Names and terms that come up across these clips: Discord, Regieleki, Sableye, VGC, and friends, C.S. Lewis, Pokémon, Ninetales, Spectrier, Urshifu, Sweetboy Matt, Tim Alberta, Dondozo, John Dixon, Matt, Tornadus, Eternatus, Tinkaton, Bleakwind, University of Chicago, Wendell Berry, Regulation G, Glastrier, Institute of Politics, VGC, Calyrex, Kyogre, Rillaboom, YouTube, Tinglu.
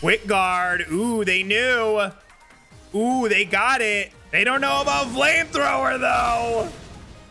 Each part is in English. Quick guard. Ooh, they knew. Ooh, they got it. They don't know about flamethrower though.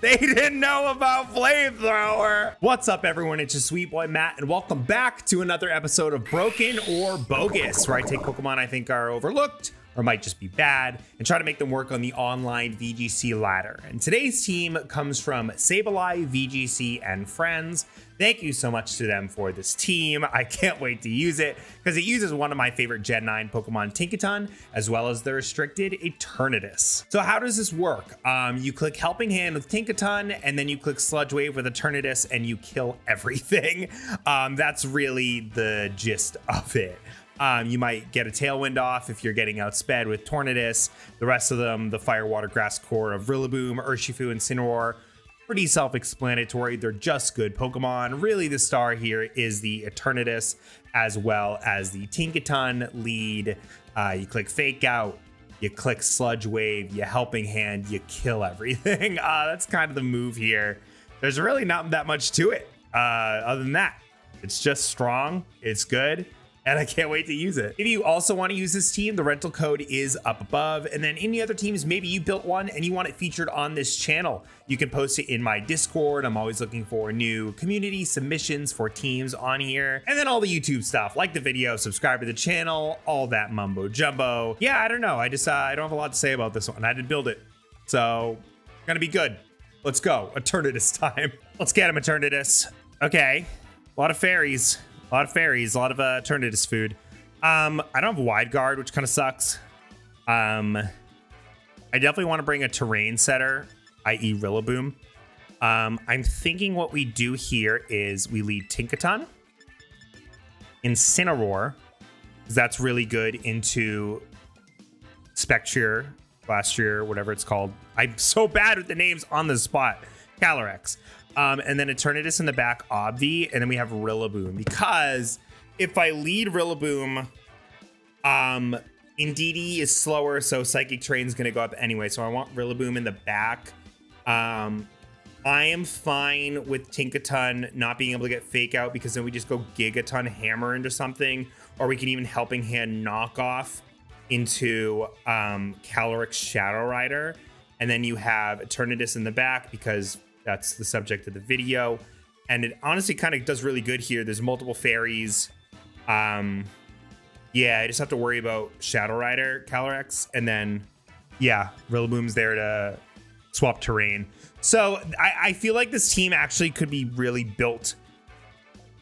They didn't know about flamethrower. What's up, everyone? It's your sweet boy Matt, and welcome back to another episode of Broken or Bogus, where I take Pokemon I think are overlooked or might just be bad and try to make them work on the online VGC ladder. And today's team comes from Sableye, VGC, and Friends. Thank you so much to them for this team. I can't wait to use it because it uses one of my favorite Gen 9 Pokemon, Tinkaton, as well as the restricted Eternatus. So how does this work? You click Helping Hand with Tinkaton, and then you click Sludge Wave with Eternatus, and you kill everything. That's really the gist of it. You might get a Tailwind off if you're getting outsped with Tornadus. The rest of them, the Fire, Water, Grass Core of Rillaboom, Urshifu, and Incineroar, pretty self-explanatory. They're just good Pokemon. Really, the star here is the Eternatus as well as the Tinkaton lead. You click Fake Out, you click Sludge Wave, you Helping Hand, you kill everything. That's kind of the move here. There's really not that much to it other than that. It's just strong. It's good. And I can't wait to use it. If you also want to use this team, the rental code is up above. And then any other teams, maybe you built one and you want it featured on this channel, you can post it in my Discord. I'm always looking for new community submissions for teams on here. And then all the YouTube stuff, like the video, subscribe to the channel, all that mumbo jumbo. Yeah, I don't know. I just, I don't have a lot to say about this one. I didn't build it, so gonna be good. Let's go. Eternatus time. Let's get him, Eternatus. Okay, a lot of fairies. A lot of fairies, a lot of Eternatus food. I don't have a wide guard, which kind of sucks. I definitely want to bring a terrain setter, i.e. Rillaboom. I'm thinking what we do here is we lead Tinkaton, Incineroar, because that's really good into Spectrier, Glastrier, whatever it's called. I'm so bad with the names on the spot. Calyrex. And then Eternatus in the back, obvi, and then we have Rillaboom, because if I lead Rillaboom, Indeedee is slower, so Psychic Terrain's gonna go up anyway, so I want Rillaboom in the back. I am fine with Tinkaton not being able to get Fake Out, because then we just go Gigaton Hammer into something, or we can even Helping Hand Knockoff into Calyrex Shadow Rider, and then you have Eternatus in the back, because that's the subject of the video. And it honestly kind of does really good here. There's multiple fairies. Yeah, I just have to worry about Shadow Rider, Calyrex, and then, yeah, Rillaboom's there to swap terrain. So I feel like this team actually could be really built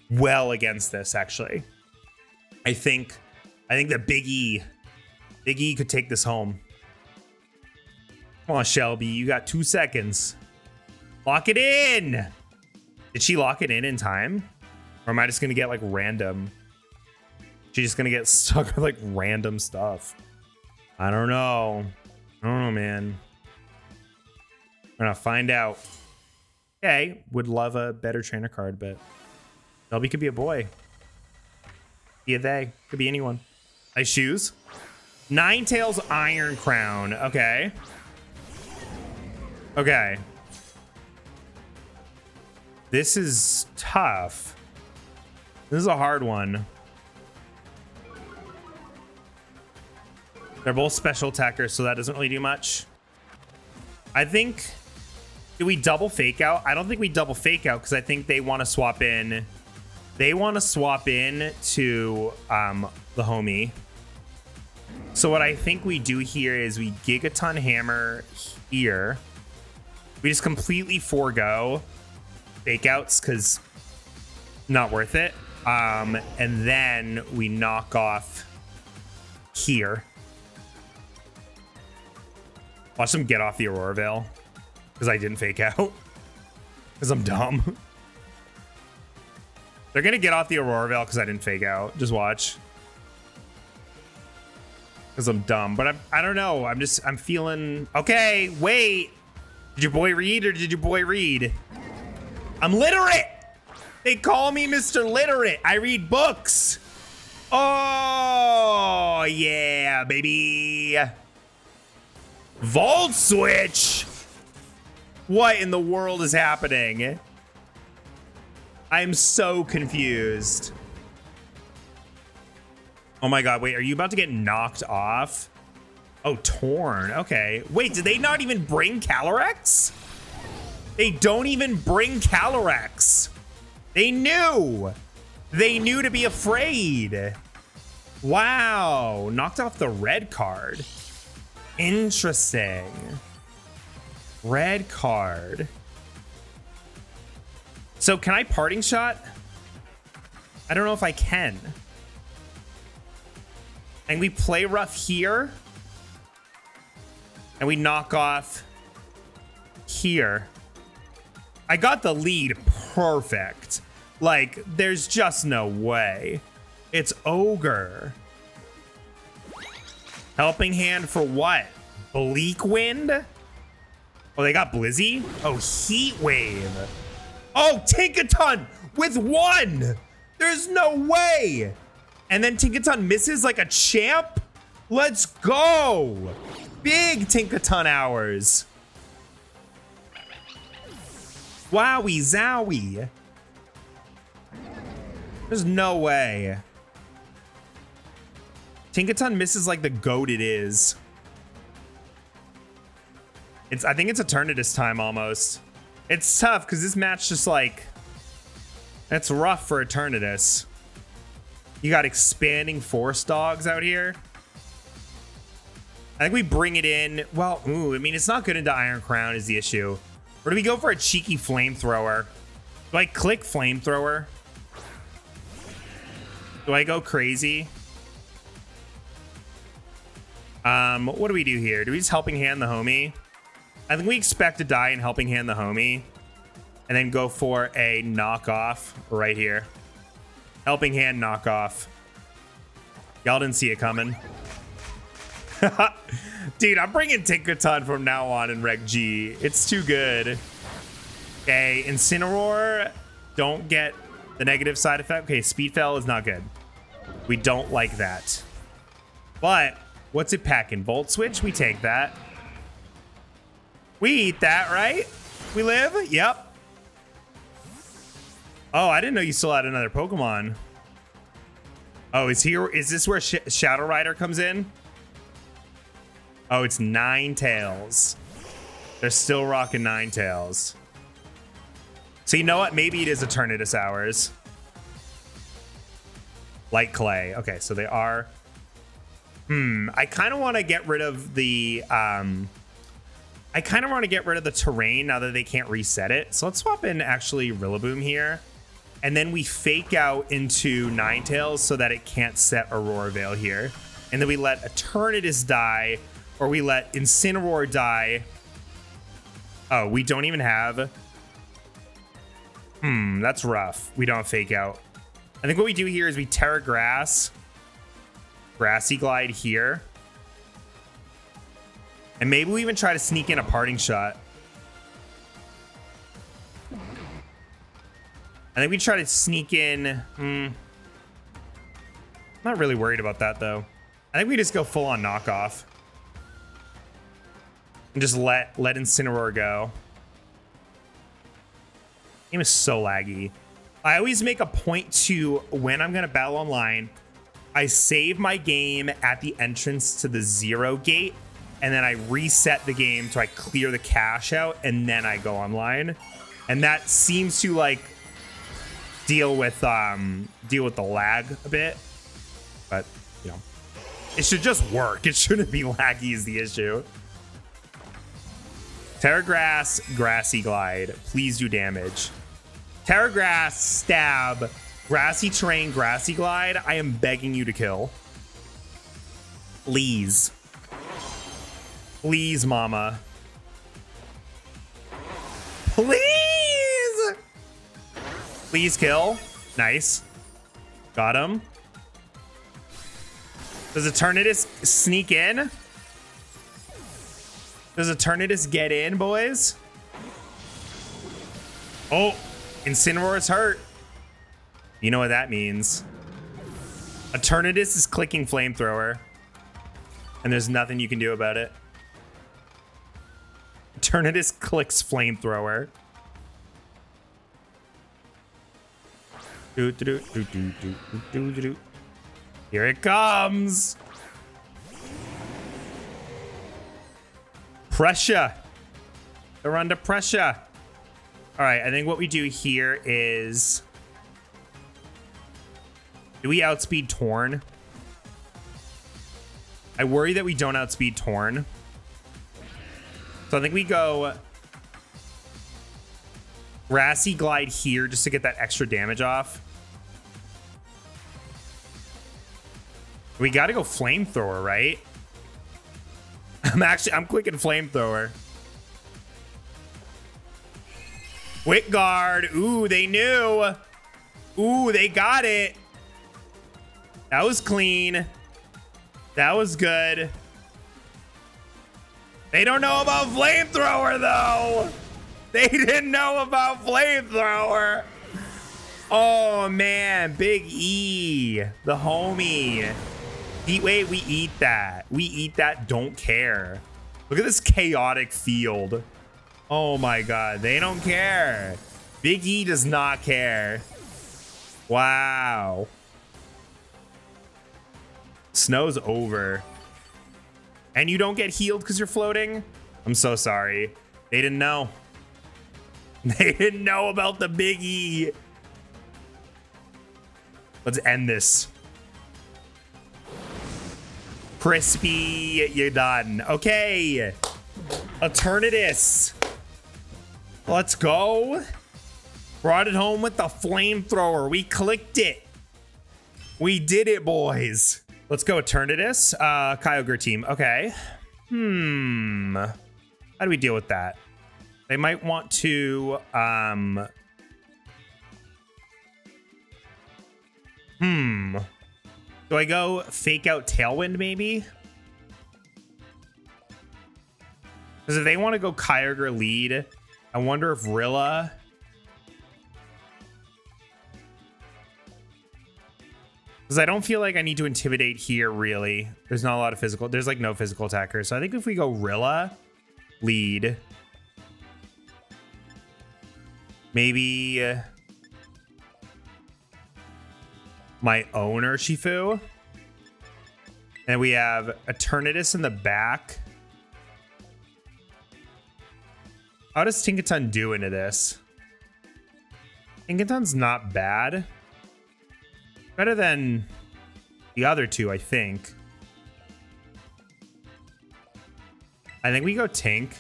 well against this, actually. I think the Big E could take this home. Come on, Shelby, you got 2 seconds. Lock it in. Did she lock it in time? Or am I just gonna get like random? She's just gonna get stuck with like random stuff. I don't know. I don't know, man. We're gonna find out. Okay, would love a better trainer card, but Shelby could be a boy. Be a they, could be anyone. Nice shoes. Ninetales Iron Crown, okay. Okay. This is tough. This is a hard one. They're both special attackers, so that doesn't really do much. I think, do we double Fake Out? I don't think we double Fake Out because I think they want to swap in. They want to swap in to the homie. So what I think we do here is we Gigaton Hammer here. We just completely forego Fakeouts because not worth it, and then we knock off here. Watch them get off the Aurora Veil because I didn't Fake Out because I'm dumb. They're gonna get off the Aurora Veil because I didn't Fake Out. Just watch, because I'm dumb. But I don't know. I'm feeling okay. Wait, did your boy read or did your boy read? I'm literate. They call me Mr. Literate. I read books. Oh, yeah, baby. Volt switch. What in the world is happening? I'm so confused. Oh my god, wait, are you about to get knocked off? Oh, torn. Okay. Wait, did they not even bring Calyrex? They don't even bring Calyrex. They knew. They knew to be afraid. Wow. Knocked off the red card. Interesting. Red card. So can I parting shot? I don't know if I can. And we play rough here. And we knock off here. I got the lead perfect. Like, there's just no way. It's Ogre. Helping hand for what? Bleakwind? Oh, they got Blizzy? Oh, Heat Wave. Oh, Tinkaton with one. There's no way. And then Tinkaton misses like a champ. Let's go. Big Tinkaton hours. Wowie zowie. There's no way. Tinkaton misses like the goat it is. I think it's Eternatus time almost. It's tough because this match just like, that's rough for Eternatus. You got expanding force dogs out here. I think we bring it in. Well, ooh, I mean, it's not good into Iron Crown is the issue. Or do we go for a cheeky flamethrower? Do I click flamethrower? Do I go crazy? What do we do here? Do we just helping hand the homie? I think we expect to die in helping hand the homie and then go for a knockoff right here. Helping hand knockoff. Y'all didn't see it coming. Dude, I'm bringing Tinkaton from now on in Reg G. It's too good. Okay, Incineroar, don't get the negative side effect. Okay, Speed Fell is not good. We don't like that. But what's it packing? Volt Switch? We take that. We eat that, right? We live? Yep. Oh, I didn't know you still had another Pokemon. Oh, is this where Shadow Rider comes in? Oh, it's Ninetales. They're still rocking Ninetales. So you know what? Maybe it is Eternatus hours. Light Clay. Okay, so they are. I kind of want to get rid of the. I kind of want to get rid of the terrain now that they can't reset it. So let's swap in actually Rillaboom here, and then we fake out into Ninetales so that it can't set Aurora Veil here. And then we let Eternatus die, or we let Incineroar die. Oh, we don't even have. That's rough. We don't fake out. I think what we do here is we Terra Grass. Grassy Glide here. And maybe we even try to sneak in a parting shot. I think we try to sneak in. Not really worried about that though. I think we just go full on knockoff and just let Incineroar go. Game is so laggy. I always make a point to when I'm gonna battle online. I save my game at the entrance to the zero gate, and then I reset the game so I clear the cache out, and then I go online. And that seems to like deal with the lag a bit. But, you know, it should just work. It shouldn't be laggy is the issue. Terra Grass, Grassy Glide. Please do damage. Terra Grass, Stab, Grassy Terrain, Grassy Glide. I am begging you to kill. Please. Please, mama. Please! Please kill. Nice. Got him. Does Eternatus sneak in? Does Eternatus get in, boys? Oh, Incineroar is hurt. You know what that means. Eternatus is clicking flamethrower. And there's nothing you can do about it. Eternatus clicks flamethrower. Here it comes. Pressure. They're under pressure. All right, I think what we do here is... do we outspeed Torn? I worry that we don't outspeed Torn. So I think we go Grassy Glide here just to get that extra damage off. We got to go Flamethrower, right? I'm clicking Flamethrower. Quick Guard. Ooh, they knew. Ooh, they got it. That was clean. That was good. They don't know about Flamethrower, though. They didn't know about Flamethrower. Oh, man. Big E. The homie. Heat Wave, we eat that. We eat that. Don't care. Look at this chaotic field. Oh, my God. They don't care. Big E does not care. Wow. Snow's over. And you don't get healed because you're floating? I'm so sorry. They didn't know. They didn't know about the Big E. Let's end this. Crispy, you're done. Okay. Eternatus. Let's go. Brought it home with the Flamethrower. We clicked it. We did it, boys. Let's go Eternatus. Kyogre team. Okay. How do we deal with that? They might want to... do I go fake out Tailwind maybe? Because if they want to go Kyogre lead, I wonder if Rilla... because I don't feel like I need to intimidate here, really. There's not a lot of physical... there's like no physical attackers. So I think if we go Rilla lead, maybe my own Urshifu. And we have Eternatus in the back. How does Tinkaton do into this? Tinkaton's not bad. Better than the other two, I think. I think we go Tink.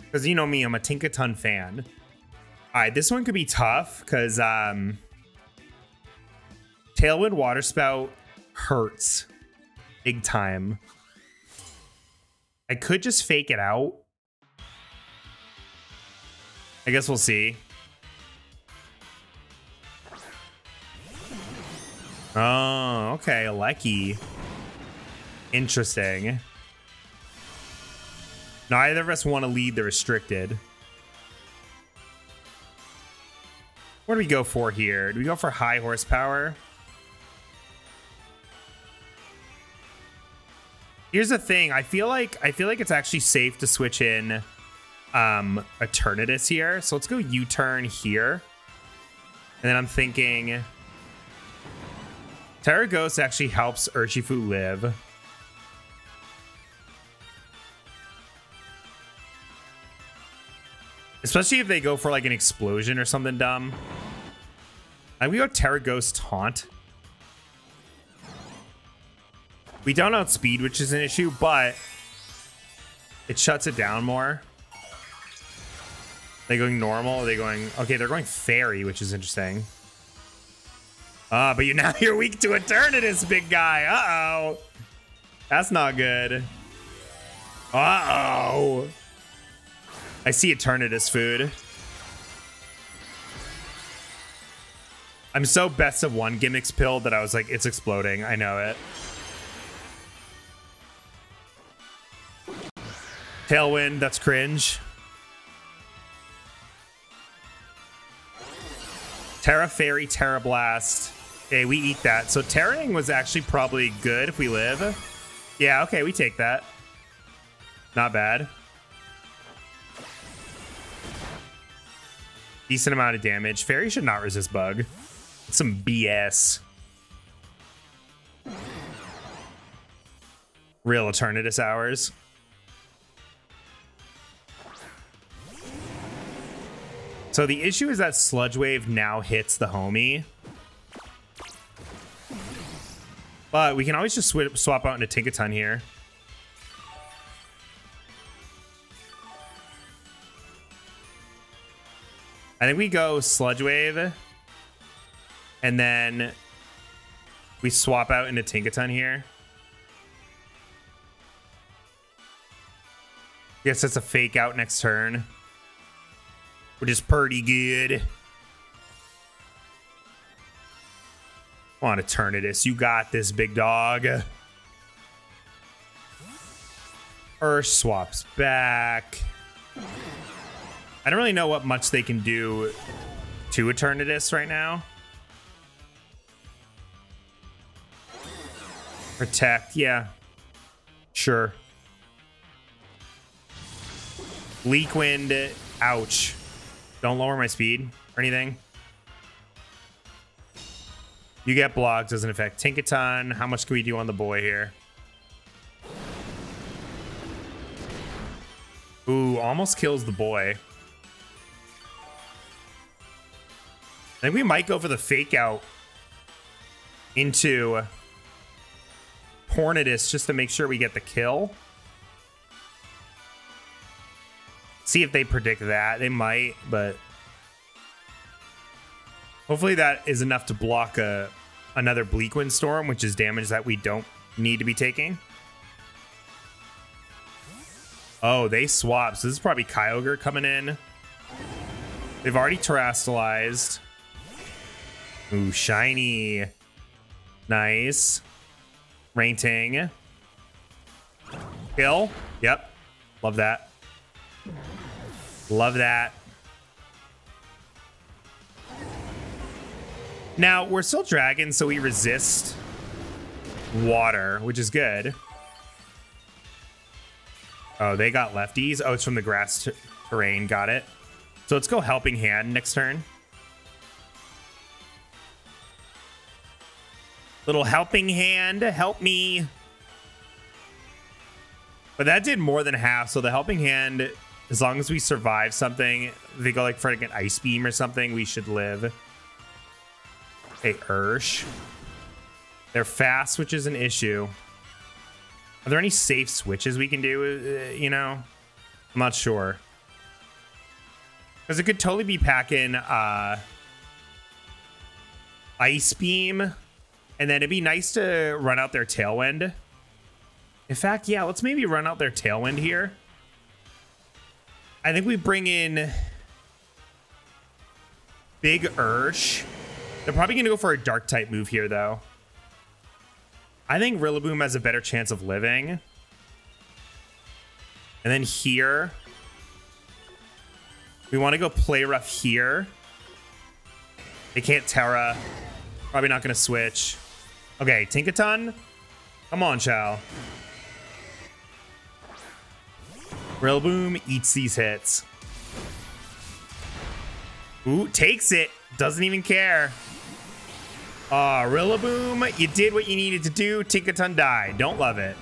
Because you know me, I'm a Tinkaton fan. All right, this one could be tough because Tailwind Water Spout hurts big time. I could just fake it out. I guess we'll see. Oh, okay, Lucky. Interesting. Neither of us want to lead the restricted. What do we go for here? Do we go for high horsepower? Here's the thing. I feel like it's actually safe to switch in Eternatus here. So let's go U-turn here. And then I'm thinking Terra Ghost actually helps Urshifu live. Especially if they go for like an explosion or something dumb. We go Terra Ghost Taunt. We don't outspeed, which is an issue, but it shuts it down more. Are they going normal? Are they going... okay, they're going Fairy, which is interesting. But now you're weak to Eternatus, big guy. Uh-oh. That's not good. Uh-oh. I see Eternatus food. I'm so best of one gimmicks pilled that I was like, it's exploding. I know it. Tailwind, that's cringe. Terra Fairy, Terra Blast. Okay, we eat that. So Terraing was actually probably good if we live. Yeah, okay, we take that. Not bad. Decent amount of damage. Fairy should not resist bug. It's some BS. real Eternatus hours. So the issue is that Sludge Wave now hits the homie. But we can always just swap out into Tinkaton here. I think we go Sludge Wave. And then we swap out into Tinkaton here. Guess that's a fake out next turn, which is pretty good. Come on, Eternatus. You got this, big dog. Ursh swaps back. I don't really know what much they can do to Eternatus right now. Protect, yeah. Sure. Bleakwind, ouch. Don't lower my speed or anything. You get blocked, doesn't affect Tinkaton. How much can we do on the boy here? Ooh, almost kills the boy. I think we might go for the fake out into Tornadus just to make sure we get the kill. See if they predict that. They might, but hopefully that is enough to block another Bleakwind Storm, which is damage that we don't need to be taking. Oh, they swap. So this is probably Kyogre coming in. They've already Terastallized. Ooh, shiny. Nice. Rainting. Kill. Yep. Love that. Love that. Now, we're still dragons, so we resist water, which is good. Oh, they got lefties. Oh, it's from the grass terrain. Got it. So let's go Helping Hand next turn. Little Helping Hand, help me. But that did more than half, so the Helping Hand, as long as we survive something, they go like for like an Ice Beam or something, we should live. Hey, Ursh. They're fast, which is an issue. Are there any safe switches we can do, you know? I'm not sure. Because it could totally be packing Ice Beam. And then it'd be nice to run out their Tailwind. In fact, yeah, let's maybe run out their Tailwind here. I think we bring in Big Ursh. They're probably going to go for a Dark-type move here, though. I think Rillaboom has a better chance of living. And then here, we want to go Play Rough here. They can't Terra. Probably not going to switch. Okay, Tinkaton. Come on, Chow. Rillaboom eats these hits. Ooh, takes it. Doesn't even care. Ah, Rillaboom, you did what you needed to do. Tinkaton died. Don't love it.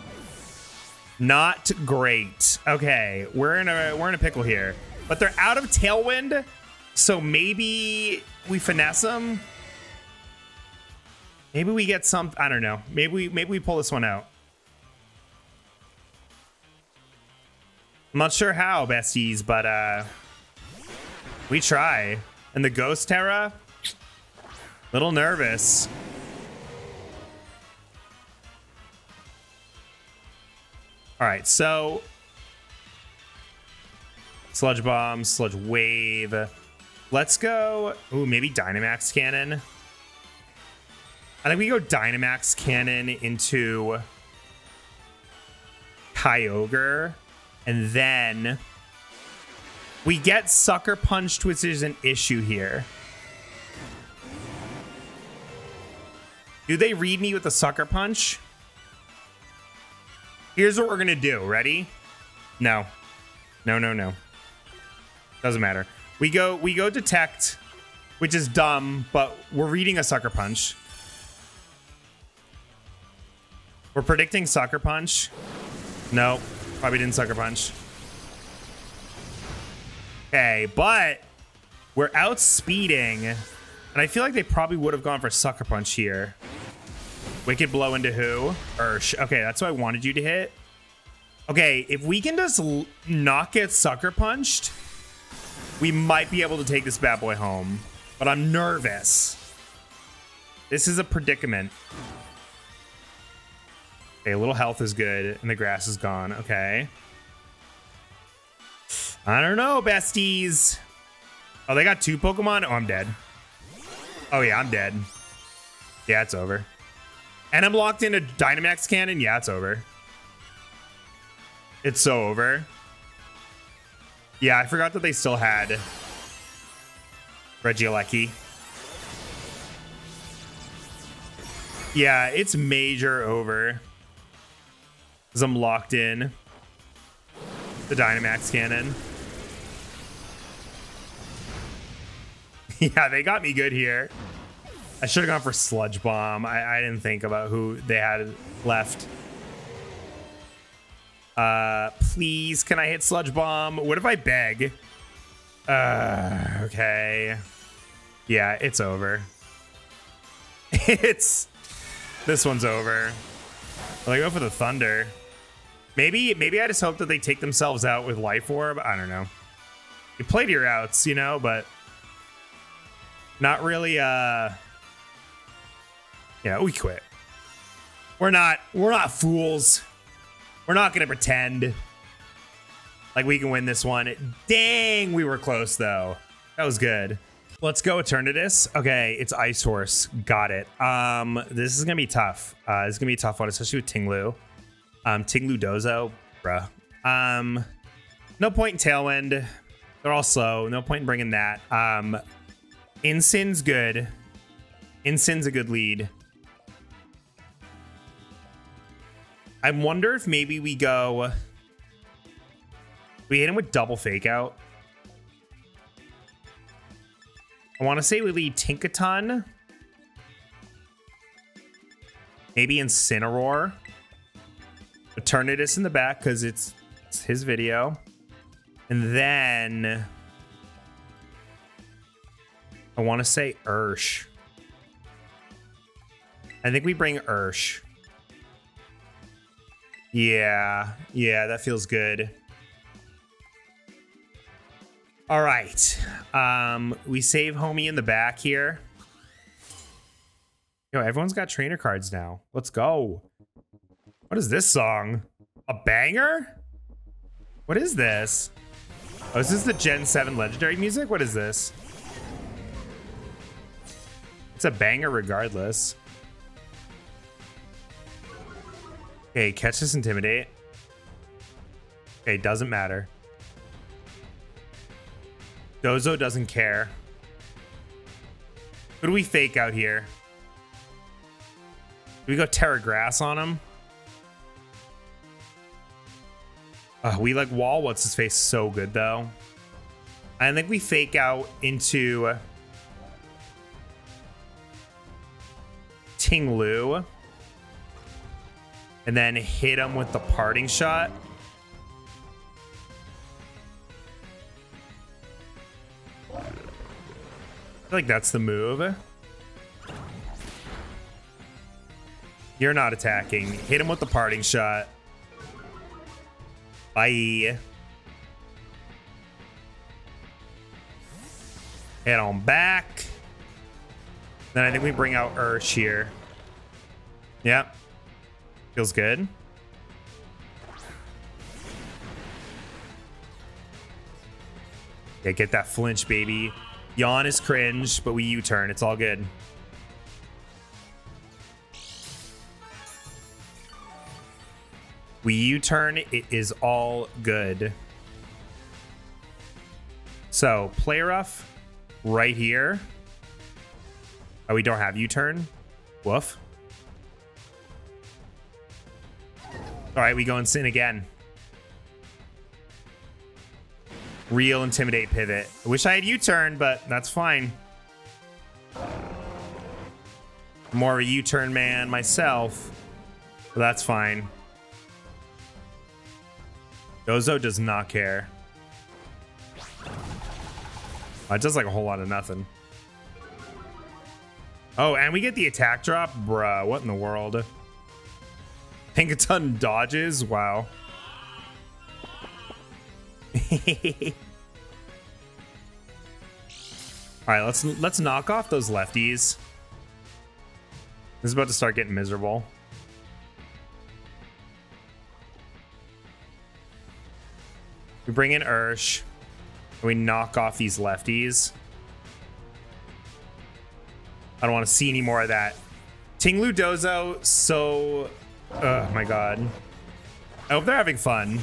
Not great. Okay, we're in a pickle here. But they're out of Tailwind, so maybe we finesse them. Maybe we get some. I don't know. Maybe we pull this one out. I'm not sure how, besties, but we try. And the Ghost Terra, little nervous. All right, so Sludge Bomb, Sludge Wave. Let's go. Ooh, maybe Dynamax Cannon. I think we go Dynamax Cannon into Kyogre. And then we get Sucker Punched, which is an issue here. Do they read me with a Sucker Punch? Here's what we're gonna do. Ready? No. No, no, no. Doesn't matter. We go Detect, which is dumb, but we're reading a Sucker Punch. We're predicting Sucker Punch. No, probably didn't Sucker Punch. Okay, but we're outspeeding, and I feel like they probably would have gone for Sucker Punch here. Wicked Blow into who? Ursh. Okay, that's what I wanted you to hit. Okay, if we can just not get Sucker Punched, we might be able to take this bad boy home, but I'm nervous. This is a predicament. Okay, a little health is good, and the grass is gone. Okay. I don't know, besties. Oh, they got two Pokemon? Oh, I'm dead. Oh, yeah, I'm dead. Yeah, it's over. And I'm locked into Dynamax Cannon? Yeah, it's over. It's so over. Yeah, I forgot that they still had Regieleki. Yeah, it's major over. Because I'm locked in the Dynamax Cannon. Yeah, they got me good here. I should have gone for Sludge Bomb. I didn't think about who they had left. Please, can I hit Sludge Bomb? What if I beg? Okay. Yeah, it's over. This one's over. Well, they go for the Thunder. Maybe I just hope that they take themselves out with Life Orb. I don't know. You play to your outs, you know, but not really. Yeah, we quit. We're not fools. We're not going to pretend like we can win this one. Dang, we were close, though. That was good. Let's go Eternatus. Okay, it's Ice Horse. Got it. This is going to be tough. This is going to be a tough one, especially with Tinglu. Tinglu Dozo, bruh. No point in Tailwind. They're all slow. No point in bringing that. Incine's good. Incine's a good lead. I wonder if maybe we go... We hit him with double Fake Out. I want to say we lead Tinkaton. Maybe Incineroar. Eternatus in the back because it's his video. And then... I want to say Ursh. I think we bring Ursh. Yeah, that feels good. All right. We save homie in the back here. Yo, everyone's got trainer cards now. Let's go. What is this song? A banger? What is this? Oh, is this the Gen 7 legendary music? What is this? It's a banger regardless. Okay, catch this Intimidate. Okay, doesn't matter. Dozo doesn't care. Who do we Fake Out here? Do we go Terra Grass on him? We like Wall What's-His-Face so good, though. I think we Fake Out into Tinglu. And then hit him with the Parting Shot. I feel like that's the move. You're not attacking. Hit him with the Parting Shot. Bye. Head on back. Then I think we bring out Ursh here. Yep. Feels good. Yeah, get that flinch, baby. Yawn is cringe, but we U-turn. It's all good. We U-turn. It is all good. So, play rough right here. Oh, we don't have U-turn. Woof. All right, we go Incin again. Real Intimidate pivot. I wish I had U-turn, but that's fine. More of a U-turn man myself. But that's fine. Dondozo does not care. Oh, it does like a whole lot of nothing. Oh, and we get the attack drop? Bruh, what in the world? Tinkaton dodges? Wow. Alright, let's knock off those lefties. This is about to start getting miserable. We bring in Ursh. And we knock off these lefties. I don't want to see any more of that. Tinglu Dozo, so... Oh my god. I hope they're having fun.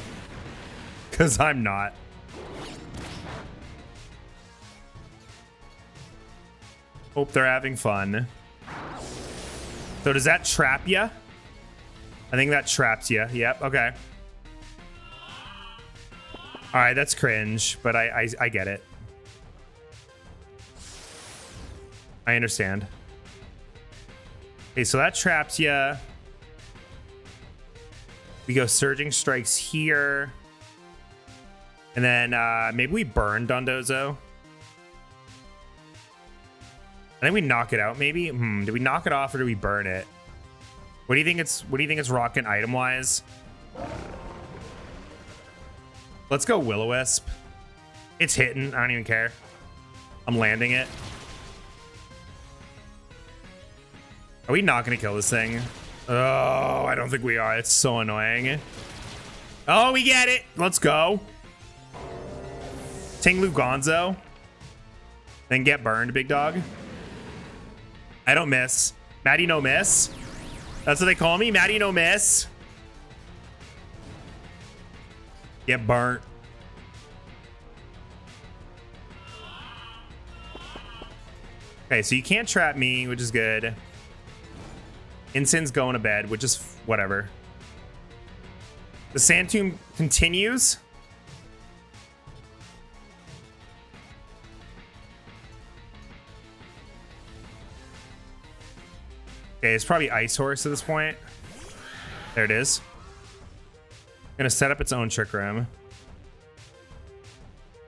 Because I'm not. Hope they're having fun. So does that trap ya? I think that traps ya. Yep, okay. Alright, that's cringe, but I get it. I understand. Okay, so that traps ya. We go Surging Strikes here. And then maybe we burn Dondozo. I think we knock it out, maybe? Do we knock it off or do we burn it? What do you think it's rocking item wise? Let's go Will-O-Wisp. It's hitting. I don't even care. I'm landing it. Are we not going to kill this thing? Oh, I don't think we are. It's so annoying. Oh, we get it. Let's go. Tinglu Gonzo. Then get burned, big dog. I don't miss. Matty no miss. That's what they call me. Matty no miss. Get burnt. Okay, so you can't trap me, which is good. Incin's going to bed, which is whatever. The Sand Tomb continues. Okay, it's probably Ice Horse at this point. There it is. Gonna set up its own Trick Room.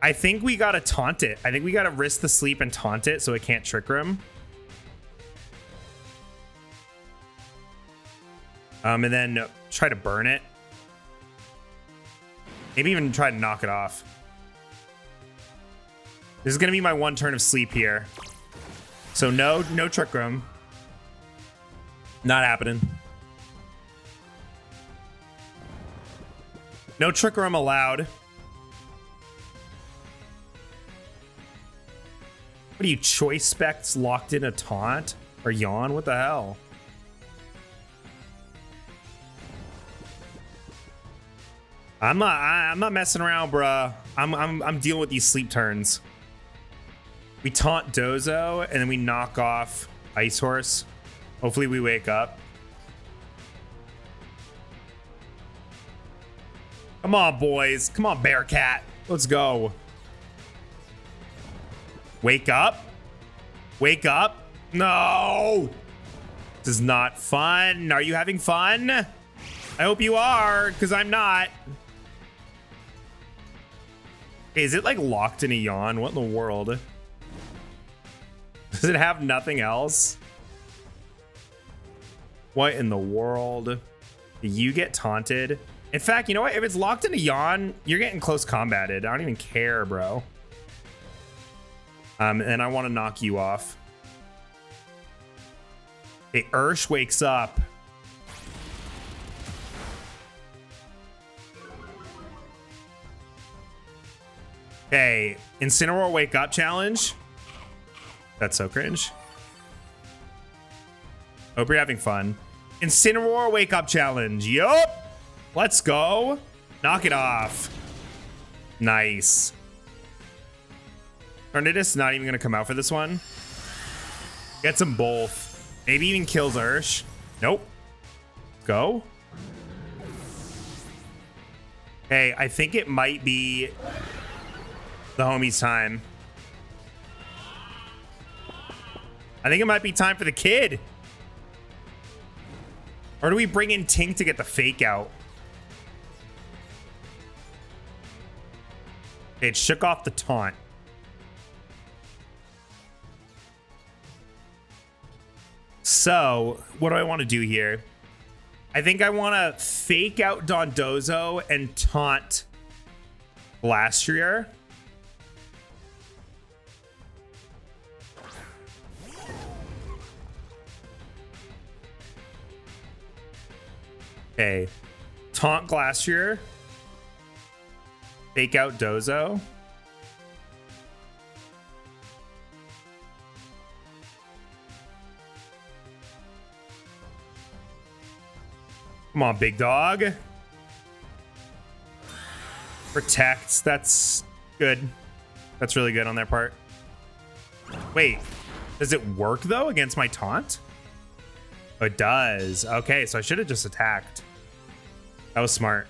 I think we gotta taunt it. I think we gotta risk the sleep and taunt it so it can't Trick Room. And then try to burn it. Maybe even try to knock it off. This is gonna be my one turn of sleep here. So no Trick Room. Not happening. No Trick Room allowed. What are you, choice specs locked in a taunt? Or yawn? What the hell? I'm not messing around, bruh. I'm dealing with these sleep turns. We taunt Dozo, and then we knock off Ice Horse. Hopefully we wake up. Come on, boys. Come on, Bearcat. Let's go. Wake up. Wake up. No. This is not fun. Are you having fun? I hope you are, because I'm not. Is it like locked in a yawn? What in the world? Does it have nothing else? What in the world? You get taunted. In fact, you know what? If it's locked in a yawn, you're getting close combated. I don't even care, bro. And I want to knock you off. Okay, Ursh wakes up. Okay, Incineroar wake up challenge. That's so cringe. Hope you're having fun. Incineroar wake up challenge. Yup. Let's go. Knock it off. Nice. Tornadus not even going to come out for this one. Gets them both. Maybe even kills Ursh. Nope. Go. Hey, I think it might be the homie's time. I think it might be time for the kid. Or do we bring in Tink to get the fake out? It shook off the taunt. So what do I want to do here? I think I want to fake out Dondozo and taunt Glastrier. Okay, taunt Glastrier, fake out Dozo. Come on, big dog. Protects, that's good. That's really good on their part. Wait, does it work though against my taunt? Oh, it does. Okay, so I should have just attacked. That was smart.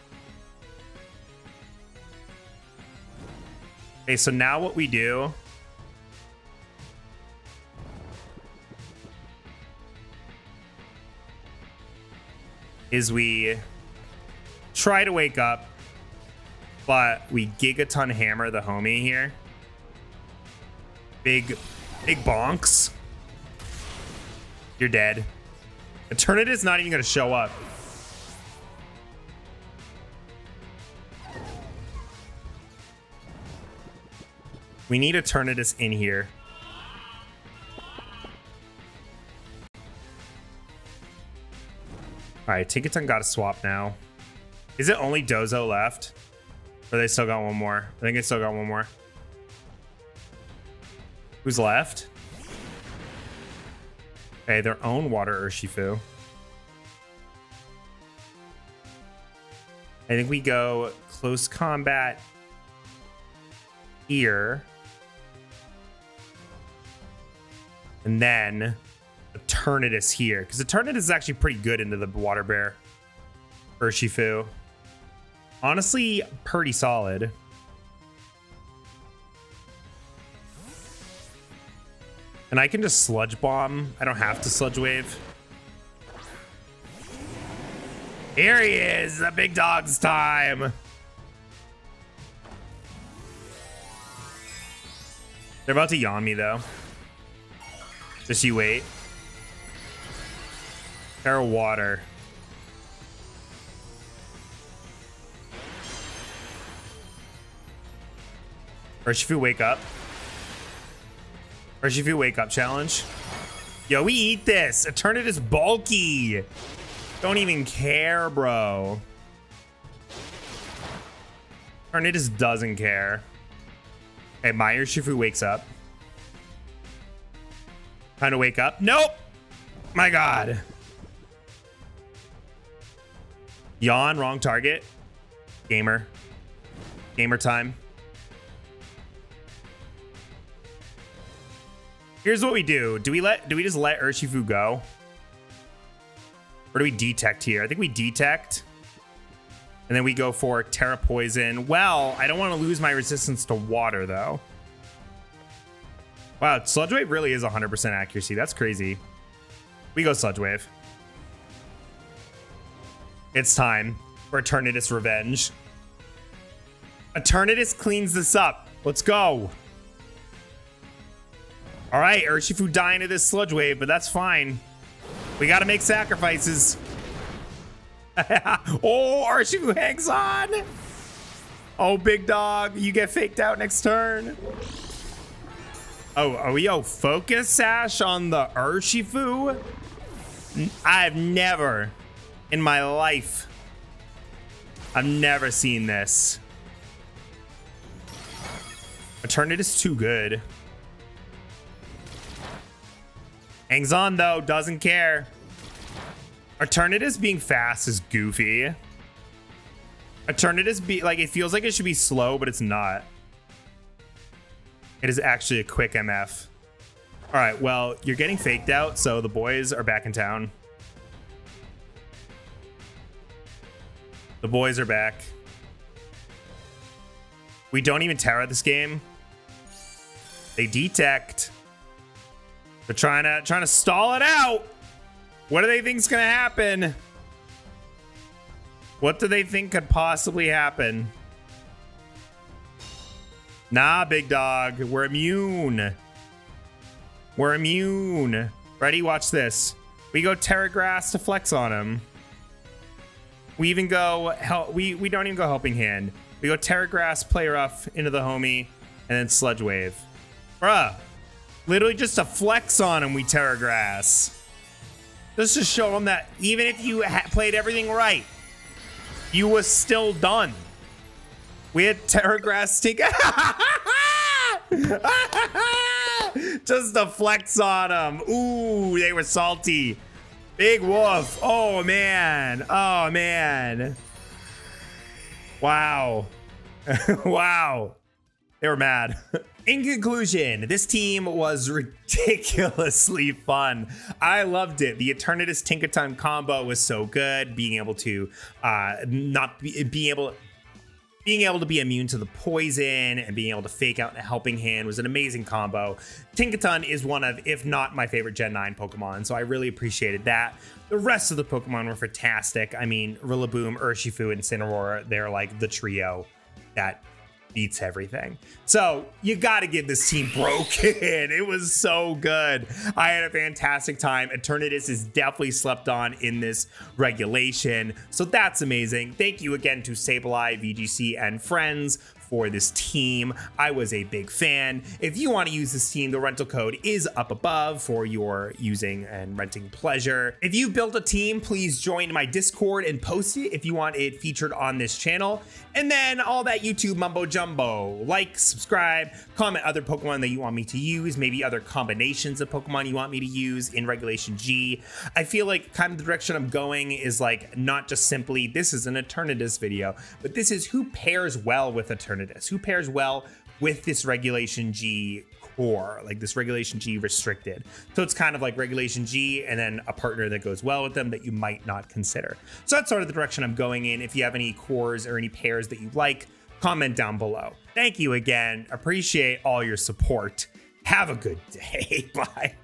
Okay, so now what we do... is we try to wake up, but we Gigaton hammer the homie here. Big bonks. You're dead. Eternatus not even gonna show up. We need Eternatus in here. All right, Tinkaton got a swap now. Is it only Dozo left? Or they still got one more? I think they still got one more. Who's left? Okay, their own water Urshifu. I think we go close combat here. And then Eternatus here, because Eternatus is actually pretty good into the water bear Urshifu. Honestly, pretty solid. And I can just sludge bomb. I don't have to sludge wave. Here he is, the big dog's time. They're about to yawn me though. Just you wait. Terra water. Urshifu, wake up. Urshifu, wake up challenge. Yo, we eat this. Eternatus bulky. Don't even care, bro. Eternatus doesn't care. Okay, my Urshifu wakes up. Time to wake up. Nope. My God. Yawn, wrong target. Gamer. Gamer time. Here's what we do. Do we just let Urshifu go? Or do we detect here? I think we detect. And then we go for Terra Poison. Well, I don't want to lose my resistance to water though. Wow, Sludge Wave really is 100% accuracy. That's crazy. We go Sludge Wave. It's time for Eternatus revenge. Eternatus cleans this up. Let's go. All right, Urshifu dying to this sludge wave, but that's fine. We got to make sacrifices. Oh, Urshifu hangs on. Oh, big dog, you get faked out next turn. Oh, are we focus sash on the Urshifu? I've never in my life, I've never seen this. Eternatus too good. Hangs on though, doesn't care. Eternatus being fast is goofy. Eternatus it feels like it should be slow, but it's not. It is actually a quick MF. All right, well, you're getting faked out, so the boys are back in town. The boys are back. We don't even Terra this game. They detect. They're trying to stall it out. What do they think's gonna happen? What do they think could possibly happen? Nah, big dog. We're immune. We're immune. Ready? Watch this. We go Terra Grass to flex on him. We even go... We don't even go Helping Hand. We go Terra Grass, Play Rough into the homie, and then Sludge Wave. Bruh. Literally just a flex on him, we Terra Grass. Let's just show him that even if you played everything right, you was still done. We had Terra Grass Stink. Just a flex on them. Ooh, they were salty. Big Wolf. Oh, man. Oh, man. Wow. Wow. They were mad. In conclusion, this team was ridiculously fun. I loved it. The Eternatus Tinkaton combo was so good. Being able to being able to be immune to the poison and being able to fake out a Helping Hand was an amazing combo. Tinkaton is one of, if not my favorite Gen 9 Pokemon, so I really appreciated that. The rest of the Pokemon were fantastic. I mean, Rillaboom, Urshifu, and Incineroar, they're like the trio that beats everything. So you got to give this team broken. It was so good. I had a fantastic time. Eternatus is definitely slept on in this regulation. So that's amazing. Thank you again to Sableye, VGC, and friends for this team. I was a big fan. If you want to use this team, the rental code is up above for your using and renting pleasure. If you built a team, please join my Discord and post it if you want it featured on this channel. And then all that YouTube mumbo jumbo, like, subscribe, comment other Pokemon that you want me to use, maybe other combinations of Pokemon you want me to use in Regulation G. I feel like kind of the direction I'm going is like not just simply this is an Eternatus video, but this is who pairs well with Eternatus. Who pairs well with this Regulation G core, like this Regulation G restricted. So it's kind of like Regulation G and then a partner that goes well with them that you might not consider. So that's sort of the direction I'm going in. If you have any cores or any pairs that you like, comment down below. Thank you again. Appreciate all your support. Have a good day. Bye.